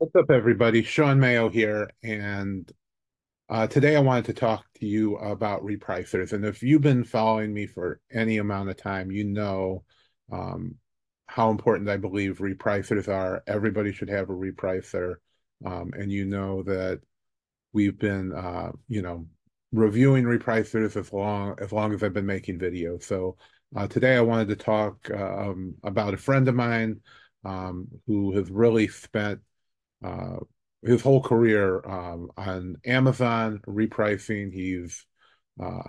What's up, everybody? Sean Mayo here, and today I wanted to talk to you about repricers. And if you've been following me for any amount of time, you know how important I believe repricers are. Everybody should have a repricer, and you know that we've been, reviewing repricers as long as I've been making videos. So today I wanted to talk about a friend of mine who has really spent his whole career on Amazon repricing. He's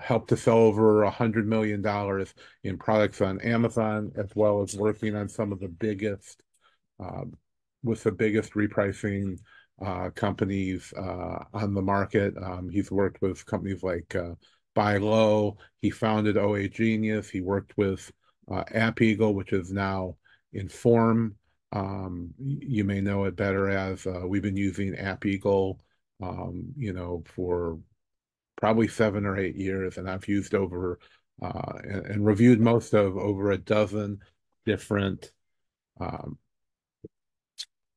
helped to sell over $100 million in products on Amazon, as well as working on some of the biggest, with the biggest repricing companies on the market. He's worked with companies like Buy Low. He founded OA Genius. He worked with Appeagle, which is now Inform. You may know it better as we've been using Appeagle, for probably 7 or 8 years, and I've used over and reviewed most of over a dozen different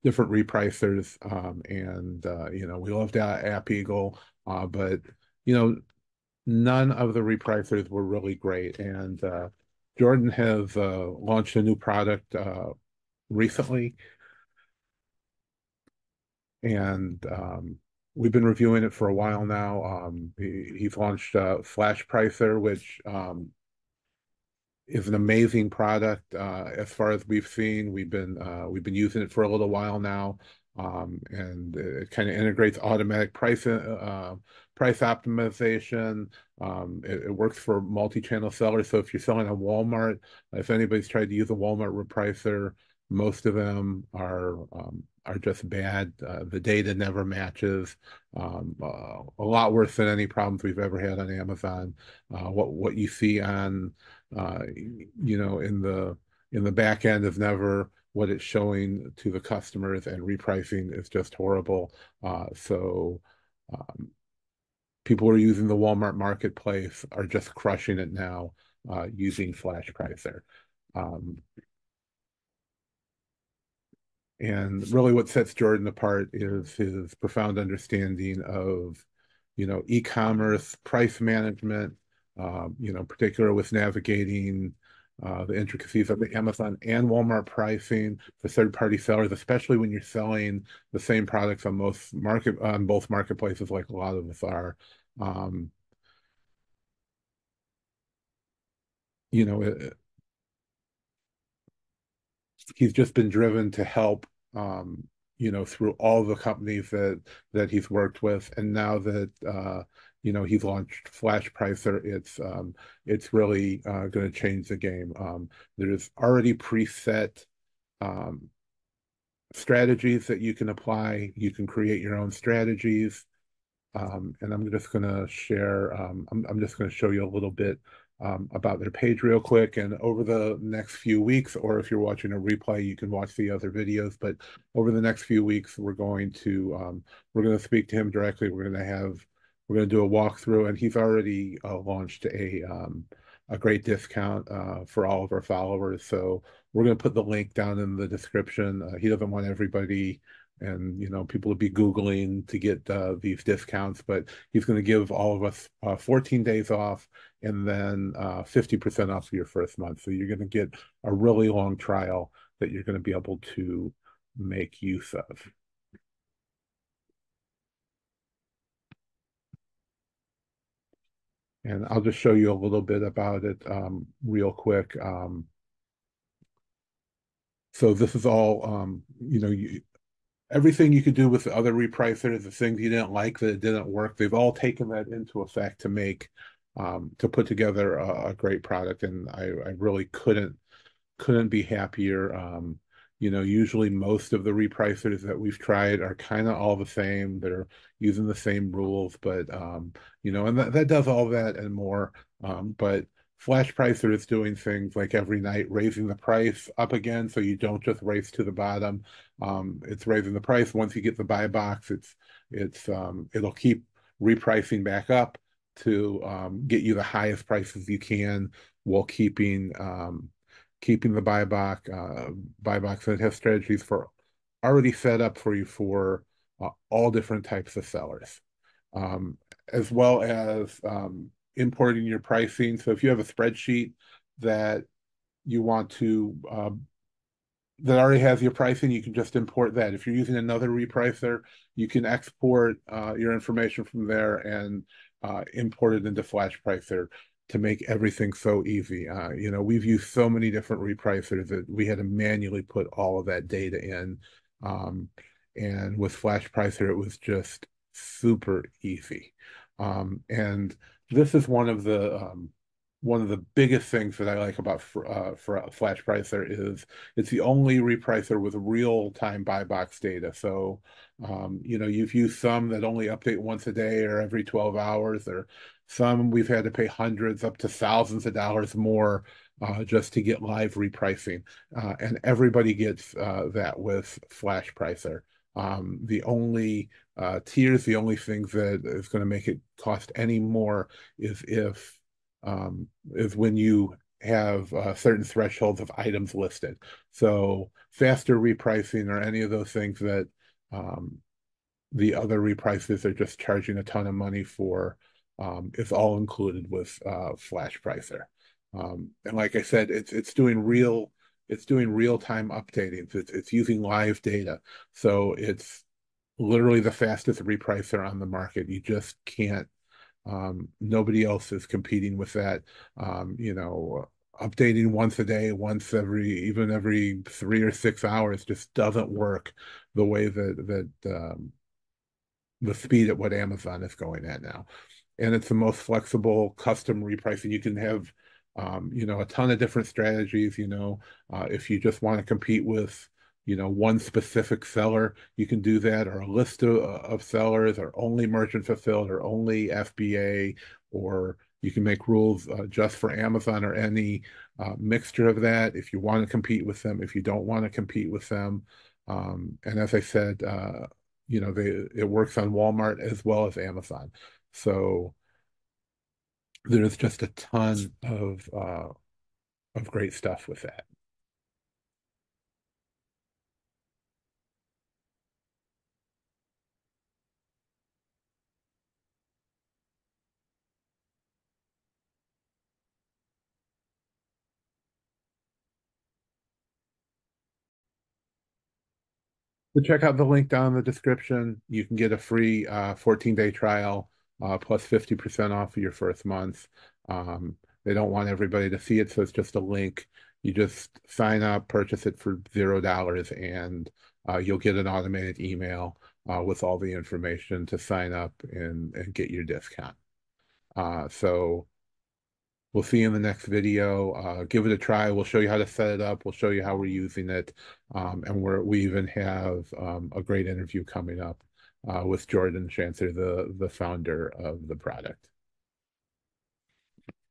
different repricers, and we loved Appeagle, but none of the repricers were really great. And Jordan has launched a new product recently, and we've been reviewing it for a while now. He's launched FlashPricer, which is an amazing product. As far as we've seen, we've been using it for a little while now, and it kind of integrates automatic price optimization. It works for multi-channel sellers. So if you're selling on Walmart, if anybody's tried to use a Walmart repricer, most of them are just bad. The data never matches. A lot worse than any problems we've ever had on Amazon. What you see on, in the back end is never what it's showing to the customers, and repricing is just horrible. So people who are using the Walmart marketplace are just crushing it now using FlashPricer. And really what sets Jordan apart is his profound understanding of, e-commerce, price management, particular with navigating the intricacies of the Amazon and Walmart pricing for third-party sellers, especially when you're selling the same products on both marketplaces, like a lot of us are. He's just been driven to help, through all the companies that he's worked with. And now that, he's launched FlashPricer, it's really going to change the game. There's already preset strategies that you can apply. You can create your own strategies. And I'm just going to share, I'm just going to show you a little bit about their page real quick. And over the next few weeks, or if you're watching a replay, you can watch the other videos, but over the next few weeks, we're going to speak to him directly. We're going to do a walkthrough, and he's already launched a great discount for all of our followers. So we're going to put the link down in the description. He doesn't want everybody and people to be Googling to get these discounts, but he's going to give all of us 14 days off, and then 50% off for your first month. So you're going to get a really long trial that you're going to be able to make use of. And I'll just show you a little bit about it real quick. So this is all, everything you could do with the other repricers, the things you didn't like that didn't work, they've all taken that into effect to make, to put together a great product. And I really couldn't be happier. Usually most of the repricers that we've tried are kind of all the same. They're using the same rules, but, and that does all that and more. But FlashPricer is doing things like every night, raising the price up again, so you don't just race to the bottom. It's raising the price. Once you get the buy box, it'll keep repricing back up to get you the highest prices you can, while keeping the buy box. And it has strategies for already set up for you for all different types of sellers, as well as importing your pricing. So if you have a spreadsheet that you want to, that already has your pricing, you can just import that. If you're using another repricer, you can export your information from there and import it into FlashPricer to make everything so easy. You know, we've used so many different repricers that we had to manually put all of that data in. And with FlashPricer, it was just super easy. And this is one of the biggest things that I like about for FlashPricer is it's the only repricer with real-time buy box data. So, you know, you've used some that only update once a day or every 12 hours, or some we've had to pay hundreds up to thousands of dollars more just to get live repricing. And everybody gets that with FlashPricer. The only tiers, the only thing that is going to make it cost any more is if is when you have certain thresholds of items listed. So faster repricing or any of those things that the other repricers are just charging a ton of money for is all included with FlashPricer. And like I said, it's doing real-time updating. It's using live data. So it's literally the fastest repricer on the market. You just can't, nobody else is competing with that. You know, updating once a day, even every 3 or 6 hours just doesn't work the way that the speed at what Amazon is going at now. And it's the most flexible custom repricing. You can have, you know, a ton of different strategies. You know, if you just want to compete with, you know, one specific seller, you can do that, or a list of sellers, or only merchant fulfilled, or only FBA, or you can make rules just for Amazon, or any mixture of that if you want to compete with them, if you don't want to compete with them. And as I said, you know, it works on Walmart as well as Amazon. So there's just a ton of great stuff with that. So check out the link down in the description. You can get a free 14-day trial plus 50% off of your first month. They don't want everybody to see it, so it's just a link. You just sign up, purchase it for $0, and you'll get an automated email with all the information to sign up and get your discount. So we'll see you in the next video. Give it a try. We'll show you how to set it up. We'll show you how we're using it. And we even have a great interview coming up with Jordan Schanzer, the founder of the product.